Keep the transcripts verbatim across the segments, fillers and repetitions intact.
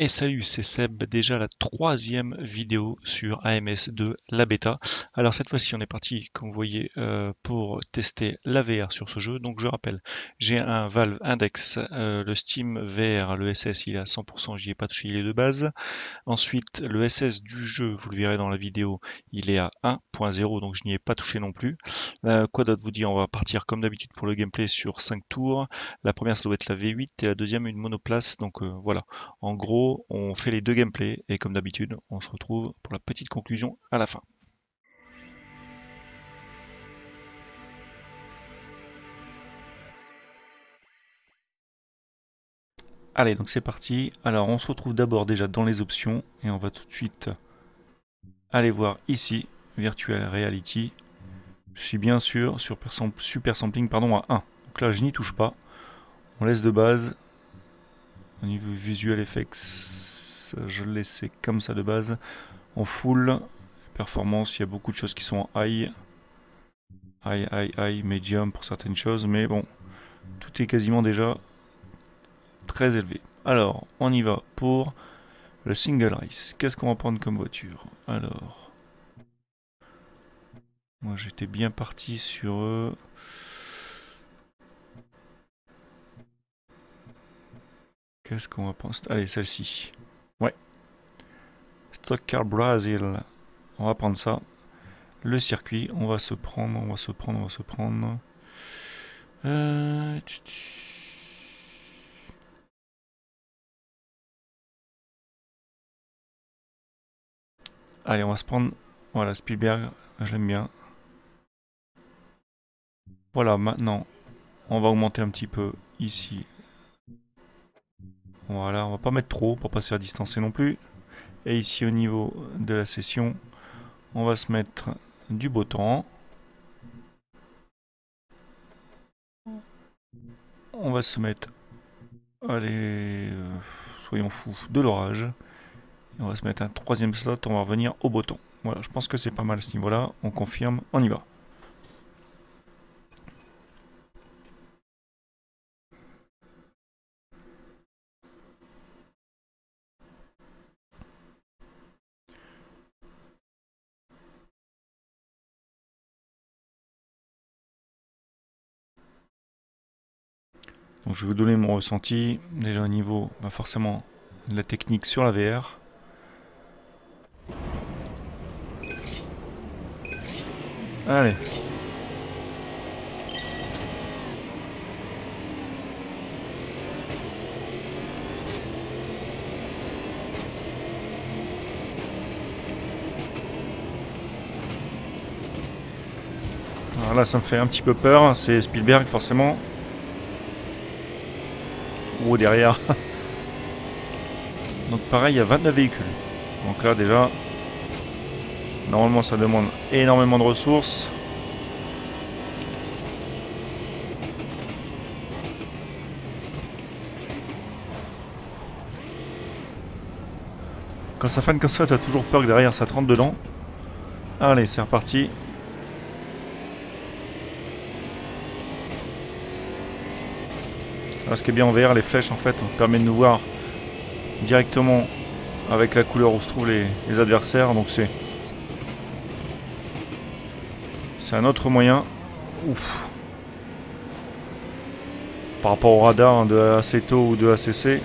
Et salut, c'est Seb, déjà la troisième vidéo sur A M S deux, la bêta. Alors cette fois-ci on est parti, comme vous voyez, euh, pour tester la V R sur ce jeu. Donc je rappelle, j'ai un Valve Index, euh, le Steam V R, le S S il est à cent pour cent, j'y ai pas touché, il est de base. Ensuite le S S du jeu, vous le verrez dans la vidéo, il est à un point zéro, donc je n'y ai pas touché non plus. Euh, quoi d'autre vous dire, on va partir comme d'habitude pour le gameplay sur cinq tours. La première ça doit être la V huit et la deuxième une monoplace, donc euh, voilà. En gros, on fait les deux gameplays et comme d'habitude on se retrouve pour la petite conclusion à la fin. Allez, donc c'est parti. Alors on se retrouve d'abord déjà dans les options et on va tout de suite aller voir ici Virtual Reality. Je suis bien sûr sur Super Sampling pardon, à un. Donc là je n'y touche pas, on laisse de base. Au niveau Visual Effects, je le laissais comme ça de base. En full, performance, il y a beaucoup de choses qui sont en high. High, high, high, medium pour certaines choses. Mais bon, tout est quasiment déjà très élevé. Alors, on y va pour le single race. Qu'est-ce qu'on va prendre comme voiture? Alors, moi j'étais bien parti sur... Euh Qu'est-ce qu'on va prendre? Allez, celle-ci. Ouais. Stock car Brazil. On va prendre ça. Le circuit, on va se prendre, on va se prendre, on va se prendre. Euh... Allez, on va se prendre... Voilà, Spielberg, je l'aime bien. Voilà, maintenant, on va augmenter un petit peu ici. Voilà, on va pas mettre trop pour pas se faire distancer non plus. Et ici au niveau de la session, on va se mettre du beau temps. On va se mettre, allez, euh, soyons fous, de l'orage. On va se mettre un troisième slot, on va revenir au beau temps. Voilà, je pense que c'est pas mal à ce niveau-là. On confirme, on y va. Donc je vais vous donner mon ressenti, déjà au niveau bah forcément de la technique sur la V R. Allez. Alors là ça me fait un petit peu peur, c'est Spielberg forcément. Oh, derrière. Donc pareil, il y a vingt-neuf véhicules. Donc là déjà, normalement ça demande énormément de ressources. Quand ça fane comme ça, t'as toujours peur que derrière ça te rentre dedans. Allez, c'est reparti. Alors ce qui est bien en V R, les flèches en fait permettent de nous voir directement avec la couleur où se trouvent les, les adversaires, donc c'est c'est un autre moyen. Ouf. Par rapport au radar hein, de Aceto ou de A C C.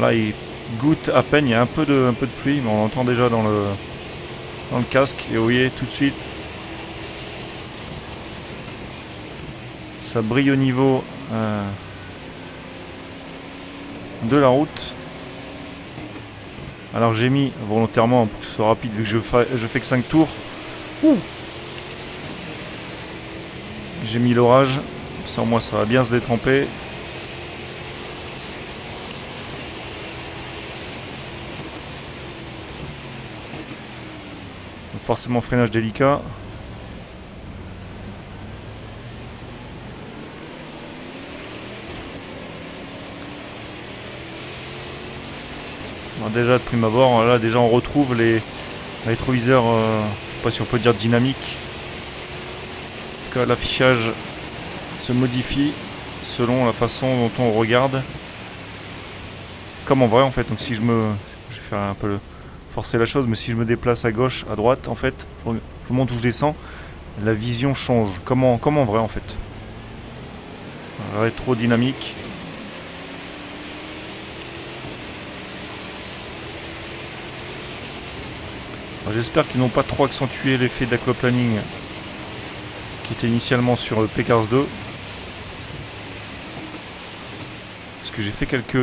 Là il goûte à peine, il y a un peu de, un peu de pluie, mais on l'entend déjà dans le, dans le casque et vous voyez tout de suite ça brille au niveau euh, de la route. Alors j'ai mis volontairement pour que ce soit rapide vu que je, fa je fais que cinq tours. J'ai mis l'orage, ça au moins ça va bien se détremper. Forcément freinage délicat. Alors déjà de prime abord, là déjà on retrouve les rétroviseurs, euh, je sais pas si on peut dire dynamiques. En tout cas l'affichage se modifie selon la façon dont on regarde. Comme en vrai en fait, donc si je me... Je vais faire un peu forcer la chose, mais si je me déplace à gauche, à droite, en fait, je monte ou je descends, la vision change, comme en, comme en vrai en fait. Rétro dynamique. J'espère qu'ils n'ont pas trop accentué l'effet d'aquaplaning qui était initialement sur le Pcars deux. Parce que j'ai fait quelques,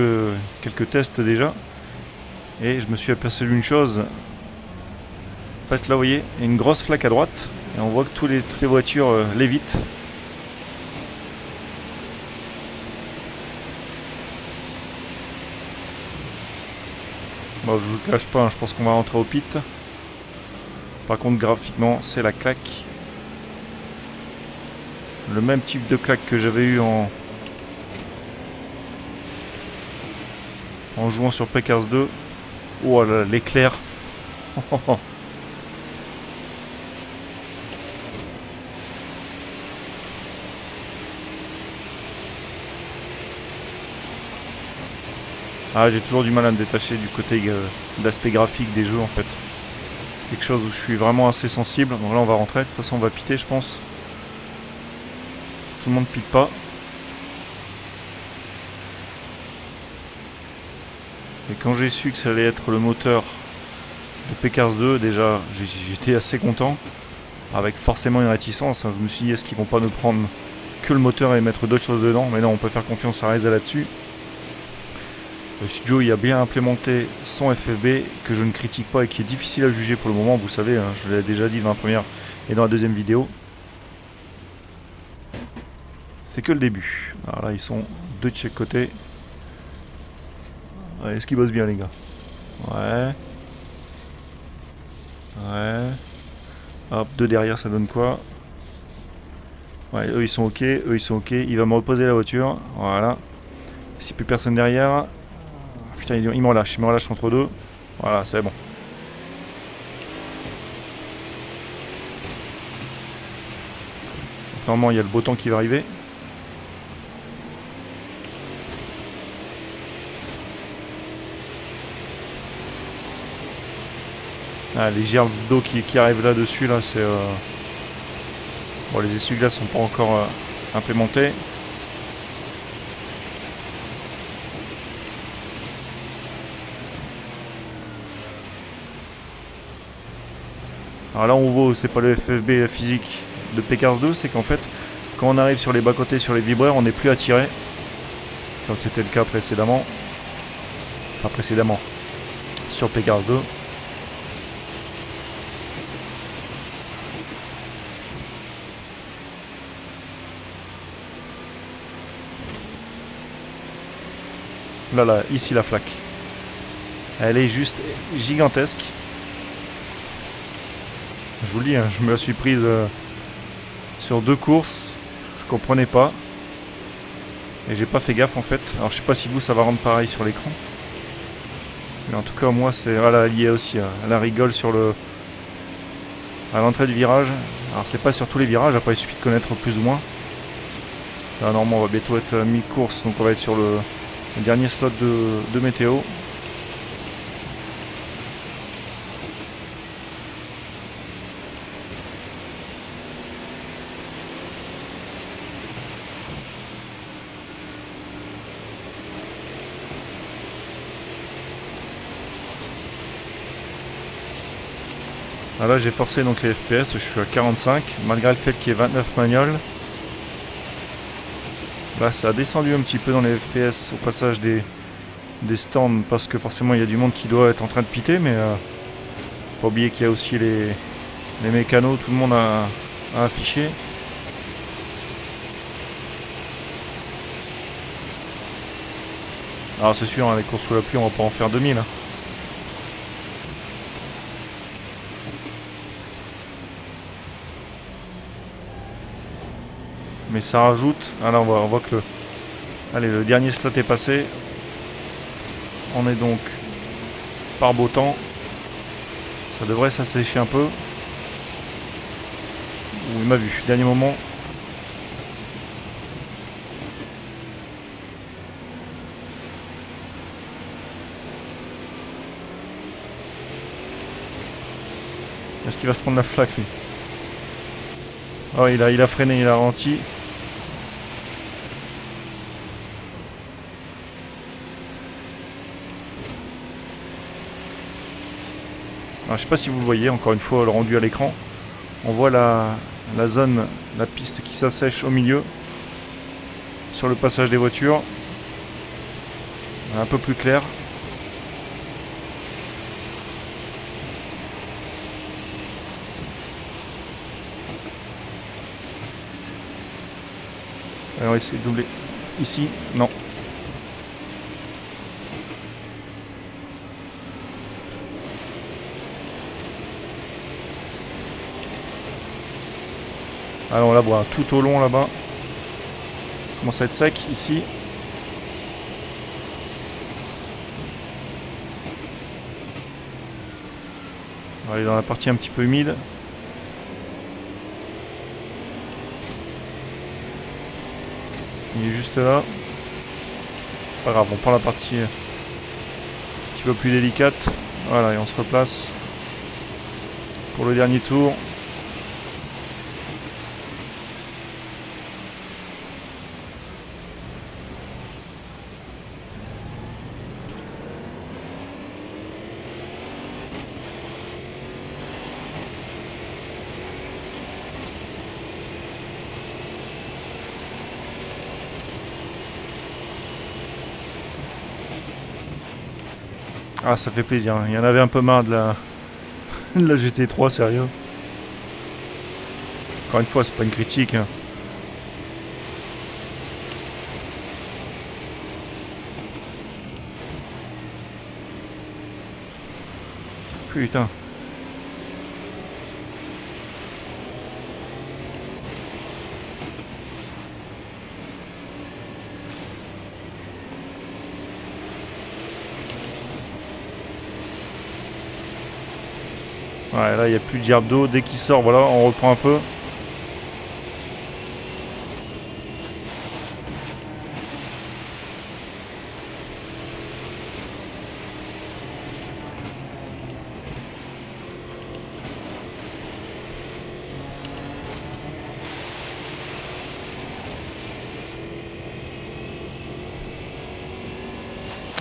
quelques tests déjà. Et je me suis aperçu d'une chose. En fait là vous voyez, il y a une grosse flaque à droite. Et on voit que tous les, toutes les voitures euh, lévitent. Bon, je vous le cache pas, hein, je pense qu'on va rentrer au pit. Par contre graphiquement c'est la claque. Le même type de claque que j'avais eu en en jouant sur Pcars deux. Oh là là, l'éclair. Ah, j'ai toujours du mal à me détacher du côté euh, d'aspect graphique des jeux en fait. Quelque chose où je suis vraiment assez sensible. Donc là on va rentrer, de toute façon on va piter je pense. Tout le monde pite pas. Et quand j'ai su que ça allait être le moteur de Pcars deux, déjà j'étais assez content. Avec forcément une réticence, hein. Je me suis dit est-ce qu'ils vont pas nous prendre que le moteur et mettre d'autres choses dedans. Mais non, on peut faire confiance à Reiza là-dessus. Le studio y a bien implémenté son F F B que je ne critique pas et qui est difficile à juger pour le moment, vous savez, hein, je l'ai déjà dit dans la première et dans la deuxième vidéo. C'est que le début. Alors là ils sont deux de chaque côté. Ouais, est-ce qu'ils bossent bien les gars? Ouais. Ouais. Hop, deux derrière ça donne quoi? Ouais, eux ils sont ok, eux ils sont ok. Il va me reposer la voiture, voilà. Si plus personne derrière... Putain, il me relâche, il me relâche entre deux. Voilà, c'est bon. Normalement, il y a le beau temps qui va arriver. Ah, les gerbes d'eau qui, qui arrivent là-dessus, là, c'est... Euh... Bon, les essuie-glaces sont pas encore euh, implémentés. Alors là on voit, c'est pas le F F B physique de Pcars deux, c'est qu'en fait quand on arrive sur les bas-côtés, sur les vibreurs, on n'est plus attiré, comme c'était le cas précédemment, enfin précédemment, sur Pcars deux. Là là, ici la flaque. Elle est juste gigantesque. Je vous le dis, hein, je me la suis prise euh, sur deux courses, je comprenais pas. Et j'ai pas fait gaffe en fait. Alors je sais pas si vous ça va rendre pareil sur l'écran. Mais en tout cas moi c'est... Ah là, lié aussi, hein. Elle rigole sur le... à l'entrée du virage. Alors c'est pas sur tous les virages, après il suffit de connaître plus ou moins. Là normalement on va bientôt être mi-course, donc on va être sur le, le dernier slot de, de météo. Alors là j'ai forcé donc les F P S, je suis à quarante-cinq, malgré le fait qu'il y ait vingt-neuf manioles. Là ça a descendu un petit peu dans les F P S au passage des, des stands, parce que forcément il y a du monde qui doit être en train de piter, mais euh, pas oublier qu'il y a aussi les, les mécanos, tout le monde a, a affiché. Alors c'est sûr, hein, les courses sous la pluie on va pas en faire deux mille. Hein. Mais ça rajoute. Alors on voit, on voit que le... Allez, le dernier slot est passé. On est donc par beau temps. Ça devrait s'assécher un peu. Ouh, il m'a vu, dernier moment. Est-ce qu'il va se prendre la flaque lui? Oh, il a, il a freiné, il a ralenti. Alors, je sais pas si vous le voyez, encore une fois le rendu à l'écran. On voit la, la zone, la piste qui s'assèche au milieu sur le passage des voitures. Un peu plus clair. Alors, on va essayer de doubler ici. Non. Alors on la voit tout au long là-bas. Commence à être sec ici. On va aller dans la partie un petit peu humide. Il est juste là. Pas grave, on prend la partie un petit peu plus délicate. Voilà, et on se replace pour le dernier tour. Ah, ça fait plaisir, il y en avait un peu marre de la, de la G T trois, sérieux. Encore une fois, c'est pas une critique. Putain. Ouais, là il n'y a plus de gerbe d'eau, dès qu'il sort, voilà, on reprend un peu.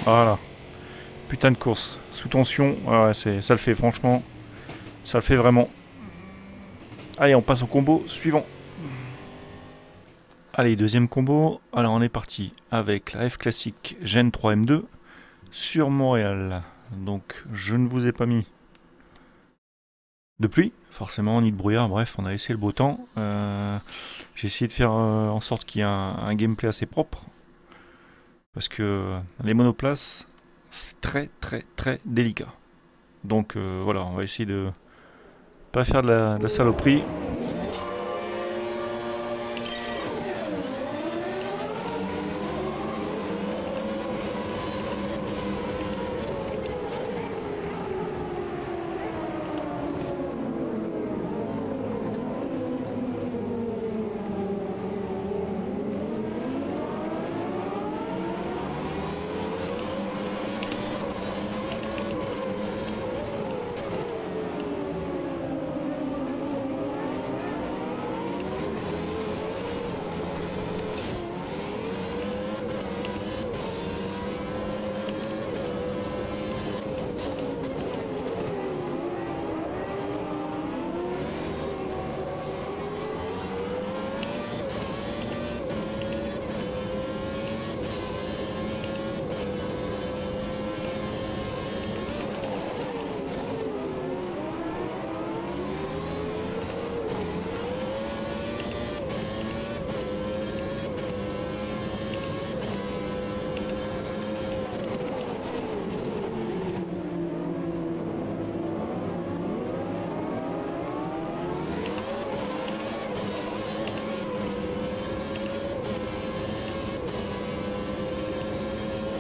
Voilà. Putain de course. Sous tension, ouais, c'est, ça le fait franchement. Ça le fait vraiment. Allez, on passe au combo suivant. Allez, deuxième combo. Alors, on est parti avec la F-Classique Gen trois M deux sur Montréal. Donc, je ne vous ai pas mis de pluie, forcément, ni de brouillard. Bref, on a laissé le beau temps. Euh, J'ai essayé de faire euh, en sorte qu'il y ait un, un gameplay assez propre. Parce que les monoplaces, c'est très, très, très délicat. Donc, euh, voilà, on va essayer de... pas faire de la, de la saloperie.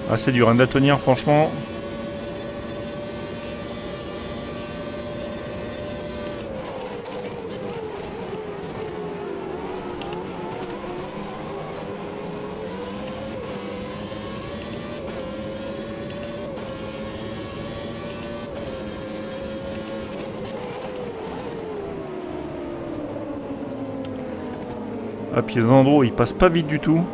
Ah, c'est dur, hein, de la tenir, franchement. Ah, puis les endroits où ils passent pas vite du tout.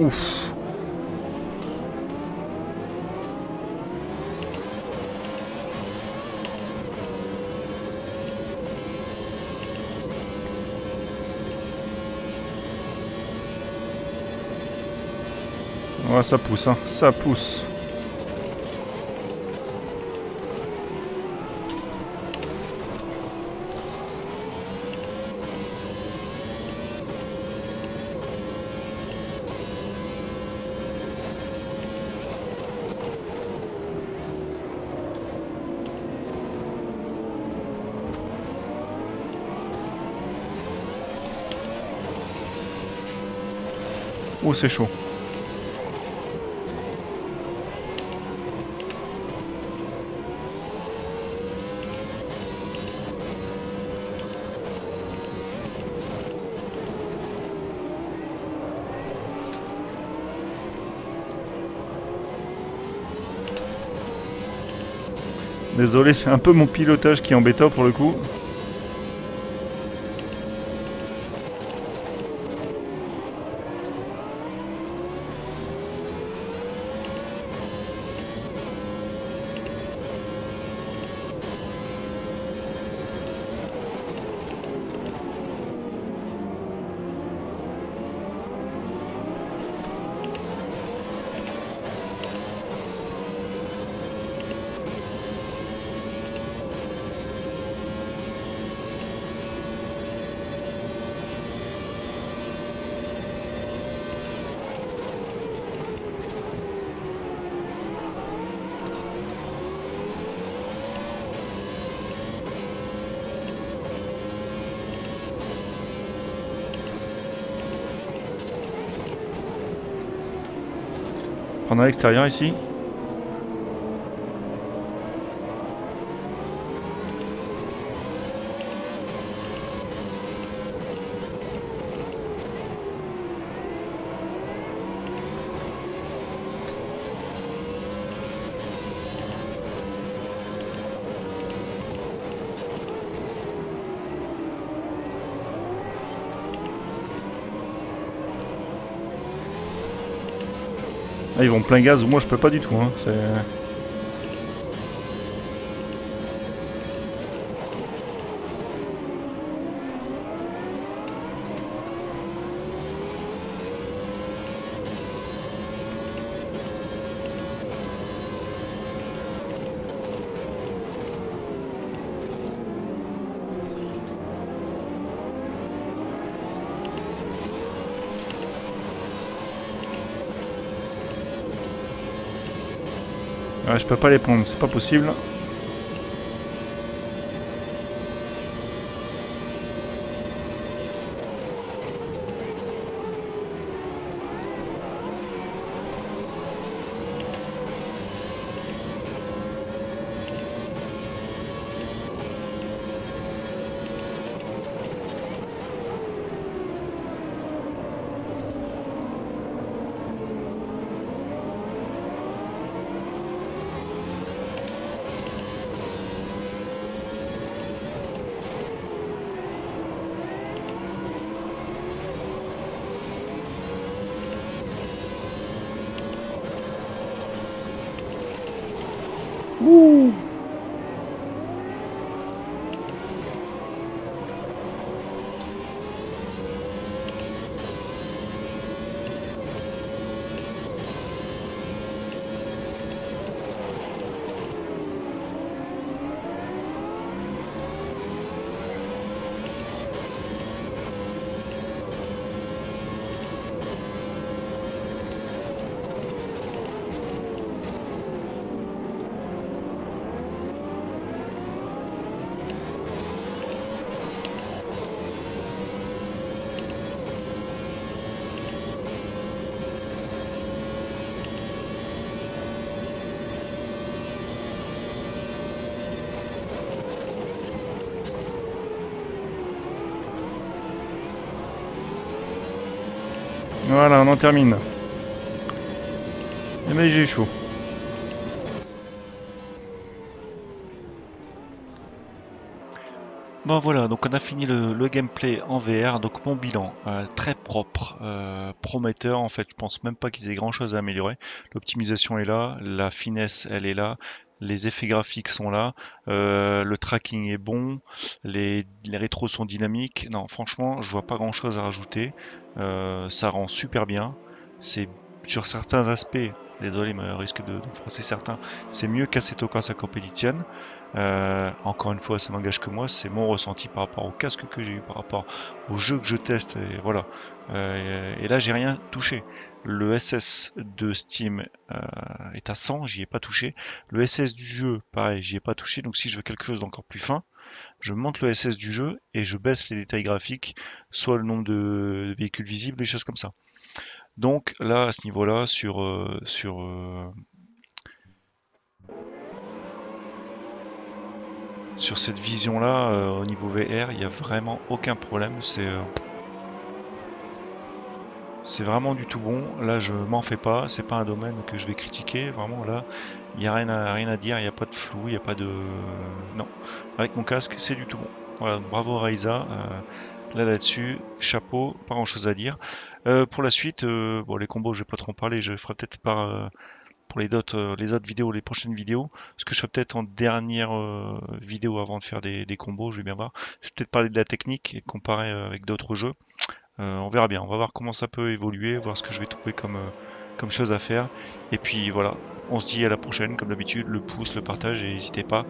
Ouf. Ouais, ça pousse, hein. Ça pousse. Oh, c'est chaud. Désolé, c'est un peu mon pilotage qui est en bêta pour le coup. Prendre à l'extérieur ici. Ah, ils vont plein gaz, ou moi je peux pas du tout, hein. C'est... Ouais, je peux pas les prendre, c'est pas possible. Voilà, on en termine. Et ben j'ai chaud. Bon voilà, donc on a fini le, le gameplay en V R, donc mon bilan, euh, très propre, euh, prometteur en fait, je pense même pas qu'ils aient grand chose à améliorer, l'optimisation est là, la finesse elle est là, les effets graphiques sont là, euh, le tracking est bon, les, les rétros sont dynamiques, non franchement je vois pas grand chose à rajouter, euh, ça rend super bien, c'est sur certains aspects. Désolé, mais risque de, de froisser certains. C'est mieux qu'à cette Stock car Brazil. Euh, encore une fois, ça n'engage que moi. C'est mon ressenti par rapport au casque que j'ai eu, par rapport au jeu que je teste. Et voilà. Euh, et là, j'ai rien touché. Le S S de Steam euh, est à cent, j'y ai pas touché. Le S S du jeu, pareil, j'y ai pas touché. Donc, si je veux quelque chose d'encore plus fin, je monte le S S du jeu et je baisse les détails graphiques, soit le nombre de véhicules visibles, des choses comme ça. Donc là, à ce niveau-là, sur, euh, sur euh, sur cette vision-là, euh, au niveau V R, il n'y a vraiment aucun problème. C'est euh, c'est vraiment du tout bon. Là, je m'en fais pas. C'est pas un domaine que je vais critiquer. Vraiment, là, il n'y a rien à, rien à dire. Il n'y a pas de flou. Il n'y a pas de... Non. Avec mon casque, c'est du tout bon. Voilà, bravo Reiza. Euh, Là là-dessus, chapeau, pas grand chose à dire. Euh, pour la suite, euh, bon les combos je vais pas trop en parler, je ferai peut-être par euh, pour les autres, euh, les autres vidéos, les prochaines vidéos. Ce que je ferai peut-être en dernière euh, vidéo avant de faire des, des combos, je vais bien voir. Je vais peut-être parler de la technique et comparer euh, avec d'autres jeux. Euh, on verra bien, on va voir comment ça peut évoluer, voir ce que je vais trouver comme, euh, comme chose à faire. Et puis voilà, on se dit à la prochaine, comme d'habitude, le pouce, le partage et n'hésitez pas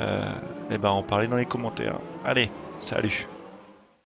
euh, et ben, à en parler dans les commentaires. Allez, salut!